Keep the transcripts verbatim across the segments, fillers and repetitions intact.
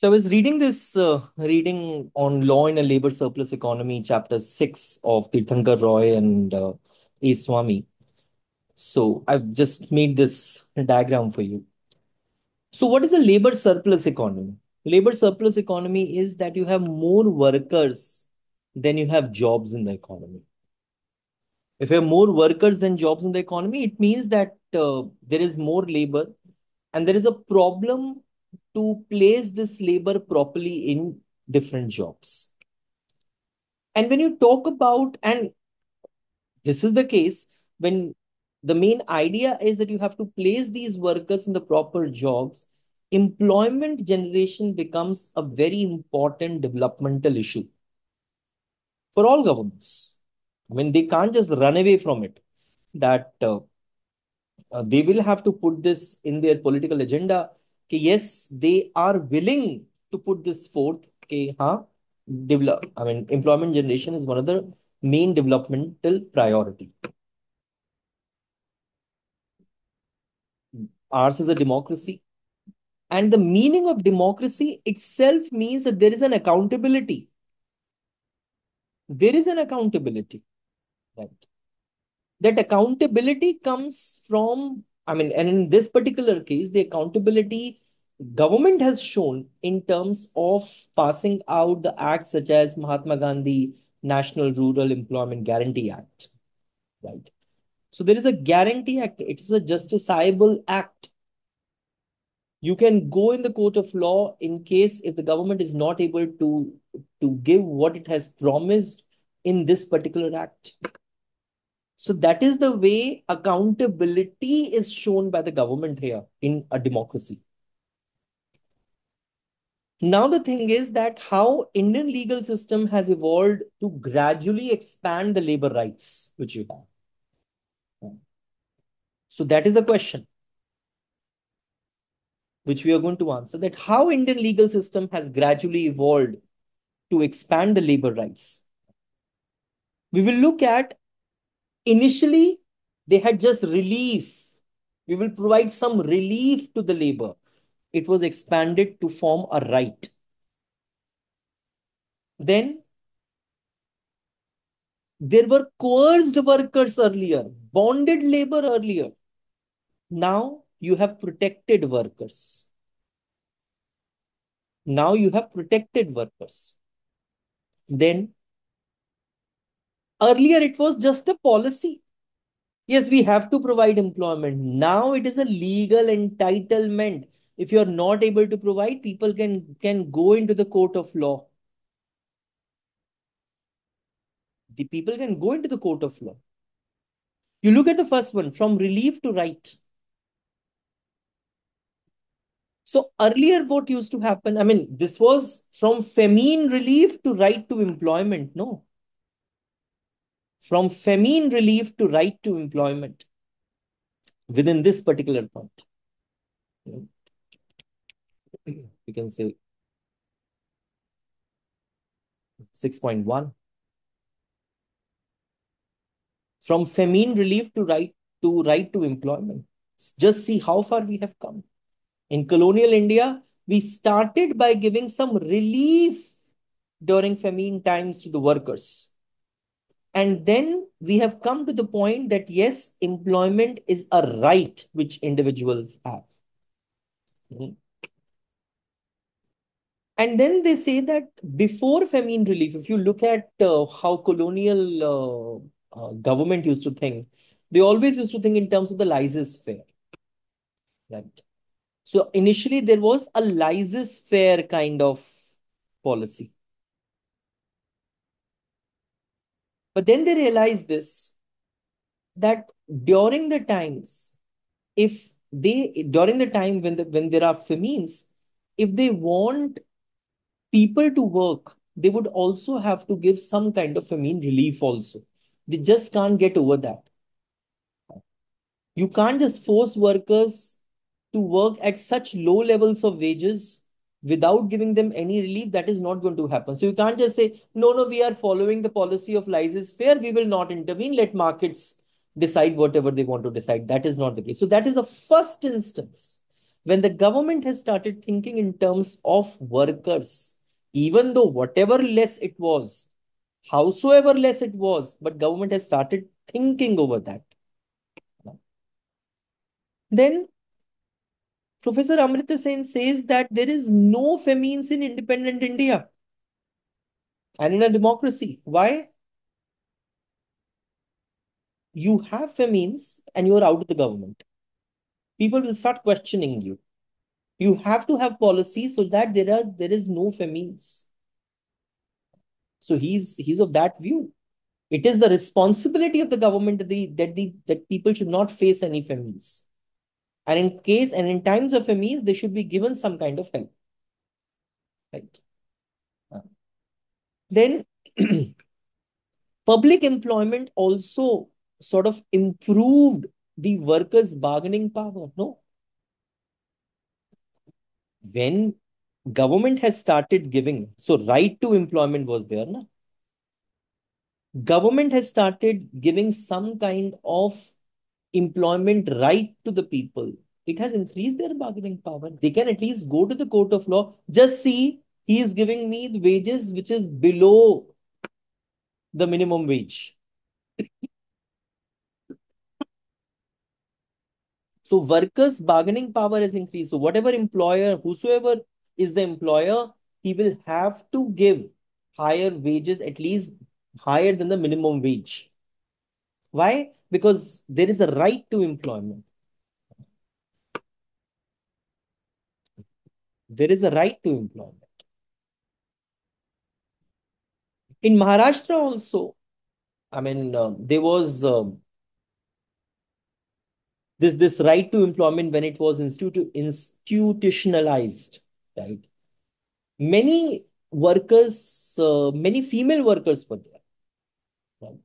So I was reading this uh, reading on Law in a Labor Surplus Economy, Chapter six of Tirthankar Roy and uh, A. Swami. So I've just made this diagram for you. So what is a labor surplus economy? Labor surplus economy is that you have more workers than you have jobs in the economy. If you have more workers than jobs in the economy, it means that uh, there is more labor and there is a problem to place this labor properly in different jobs. And when you talk about, and this is the case, when the main idea is that you have to place these workers in the proper jobs, employment generation becomes a very important developmental issue for all governments. I mean, they can't just run away from it, that uh, uh, they will have to put this in their political agenda. Ke yes, they are willing to put this forth. Ke, huh, develop, I mean, employment generation is one of the main developmental priority. Ours is a democracy. And the meaning of democracy itself means that there is an accountability. There is an accountability, right? That accountability comes from, I mean, and in this particular case, the accountability government has shown in terms of passing out the acts such as Mahatma Gandhi National Rural Employment Guarantee Act, right? So there is a guarantee act. It is a justiciable act. You can go in the court of law in case if the government is not able to, to give what it has promised in this particular act. So that is the way accountability is shown by the government here in a democracy. Now the thing is that how Indian legal system has evolved to gradually expand the labor rights which you have. So that is the question which we are going to answer, that how Indian legal system has gradually evolved to expand the labor rights. We will look at, initially, they had just relief. We will provide some relief to the labor. It was expanded to form a right. Then, there were coerced workers earlier, bonded labor earlier. Now you have protected workers. Now you have protected workers. Then, earlier it was just a policy. Yes, we have to provide employment. Now it is a legal entitlement. If you are not able to provide, people can, can go into the court of law. The people can go into the court of law. You look at the first one, from relief to right. So earlier what used to happen, I mean, this was from famine relief to right to employment, no? From famine relief to right to employment within this particular point. You can say six point one. From famine relief to right to right to employment. Just see how far we have come. In colonial India, we started by giving some relief during famine times to the workers. And then we have come to the point that, yes, employment is a right which individuals have. Mm-hmm. And then they say that before famine relief, if you look at uh, how colonial uh, Uh, government used to think, they always used to think in terms of the laissez-faire, right? So initially there was a laissez-faire kind of policy. But then they realized this, that during the times, if they, during the time when, the, when there are famines, if they want people to work, they would also have to give some kind of famine relief also. They just can't get over that. You can't just force workers to work at such low levels of wages without giving them any relief. That is not going to happen. So you can't just say, no, no, we are following the policy of laissez-faire. We will not intervene. Let markets decide whatever they want to decide. That is not the case. So that is the first instance when the government has started thinking in terms of workers, even though whatever less it was, howsoever less it was, but government has started thinking over that. Then Professor Amartya Sen says that there is no famines in independent India and in a democracy. Why? You have famines and you are out of the government. People will start questioning you. You have to have policies so that there are there is no famines. So he's he's of that view. It is the responsibility of the government that the that the that people should not face any famines. And in case and in times of famines, they should be given some kind of help. Right. Uh, then public employment also sort of improved the workers' bargaining power. No. When government has started giving, so right to employment was there, na? Government has started giving some kind of employment right to the people. It has increased their bargaining power. They can at least go to the court of law. Just see, he is giving me the wages which is below the minimum wage. So workers' bargaining power has increased. So whatever employer, whosoever is the employer, he will have to give higher wages, at least higher than the minimum wage. Why? Because there is a right to employment. There is a right to employment. In Maharashtra also, I mean, uh, there was... Um, This, this right to employment, when it was institu institutionalized, right? Many workers, uh, many female workers were there, right?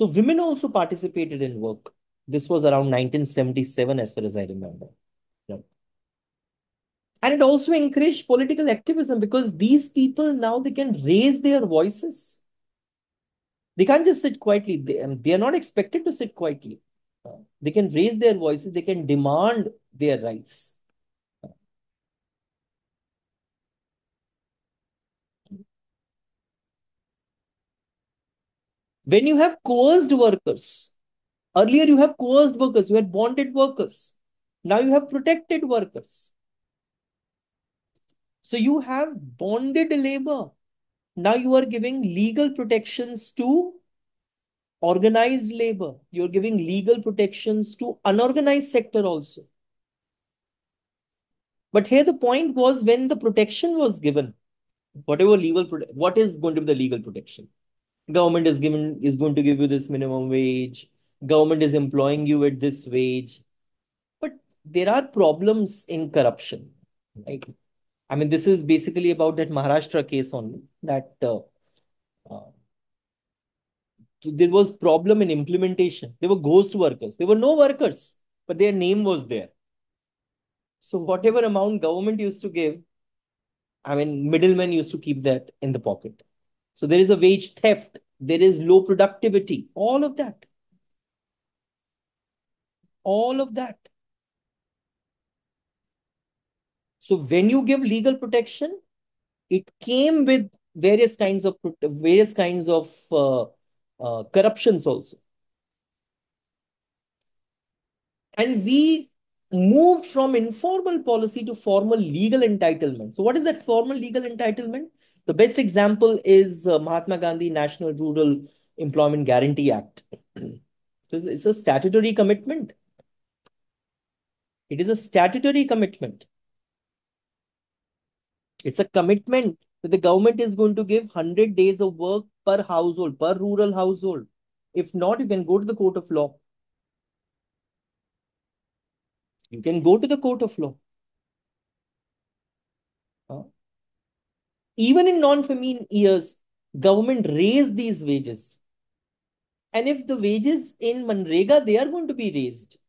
So women also participated in work. This was around nineteen seventy-seven, as far as I remember, right? And it also encouraged political activism because these people now, they can raise their voices. They can't just sit quietly. They, they are not expected to sit quietly. They can raise their voices, they can demand their rights. When you have coerced workers, earlier you have coerced workers, you had bonded workers. Now you have protected workers. So you have bonded labor. Now you are giving legal protections to organized labor. You're giving legal protections to unorganized sector also. But here the point was, when the protection was given, whatever legal, what is going to be the legal protection? Government is given is going to give you this minimum wage. Government is employing you at this wage. But there are problems in corruption. Right? I mean, this is basically about that Maharashtra case only, that uh, uh, there was problem in implementation. There were ghost workers. There were no workers, but their name was there. So whatever amount government used to give, I mean, middlemen used to keep that in the pocket. So there is a wage theft. There is low productivity. All of that. All of that. So when you give legal protection, it came with various kinds of, various kinds of, uh, Uh, corruptions also. And we moved from informal policy to formal legal entitlement. So what is that formal legal entitlement? The best example is uh, Mahatma Gandhi National Rural Employment Guarantee Act. it's, it's a statutory commitment. It is a statutory commitment. It's a commitment that the government is going to give one hundred days of work per household, per rural household. If not, you can go to the court of law. You can go to the court of law. Huh? Even in non-famine years, government raised these wages. And if the wages in Manrega, they are going to be raised.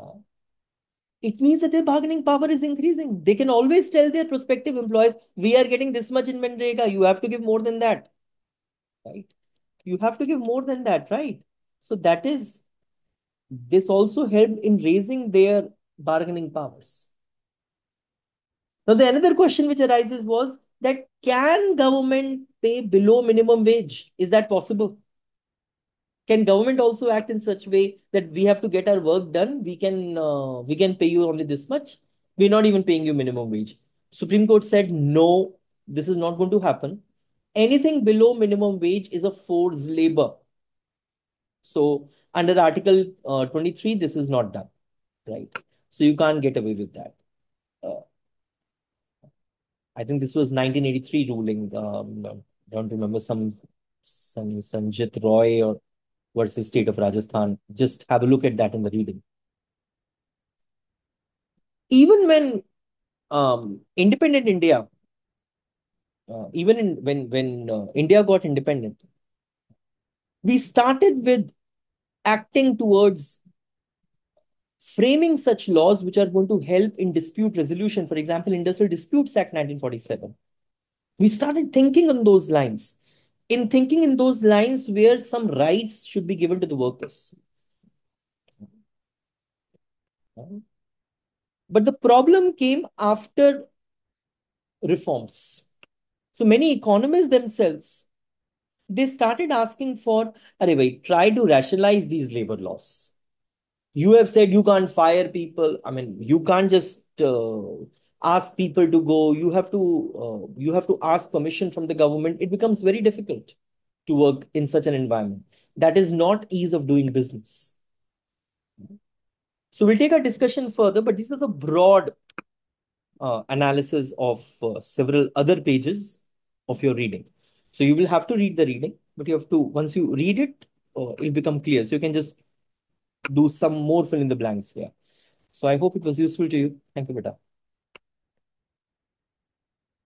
Huh? It means that their bargaining power is increasing. They can always tell their prospective employees, we are getting this much in Manrega, you have to give more than that. Right? You have to give more than that, right? So that is, this also helped in raising their bargaining powers. Now, the another question which arises was that can government pay below minimum wage? Is that possible? Can government also act in such way that we have to get our work done? We can uh, we can pay you only this much. We're not even paying you minimum wage. Supreme Court said, no, this is not going to happen. Anything below minimum wage is a forced labor. So under Article uh, twenty-three, this is not done, right? So you can't get away with that. Uh, I think this was nineteen eighty-three ruling. Um, I don't remember, some, some Sanjit Roy or versus state of Rajasthan. Just have a look at that in the reading. Even when um, independent India, uh, even in, when, when uh, India got independent, we started with acting towards framing such laws which are going to help in dispute resolution. For example, Industrial Disputes Act nineteen forty-seven. We started thinking on those lines. In thinking in those lines where some rights should be given to the workers. But the problem came after reforms. So many economists themselves, they started asking for, arey bhai, try to rationalize these labor laws. You have said you can't fire people. I mean, you can't just uh, ask people to go. You have to, uh, you have to ask permission from the government. It becomes very difficult to work in such an environment. That is not ease of doing business. So we'll take our discussion further, but these are the broad uh, analysis of uh, several other pages of your reading. So you will have to read the reading, but you have to, once you read it, uh, it'll become clear. So you can just do some more fill in the blanks here. So I hope it was useful to you. Thank you, beta.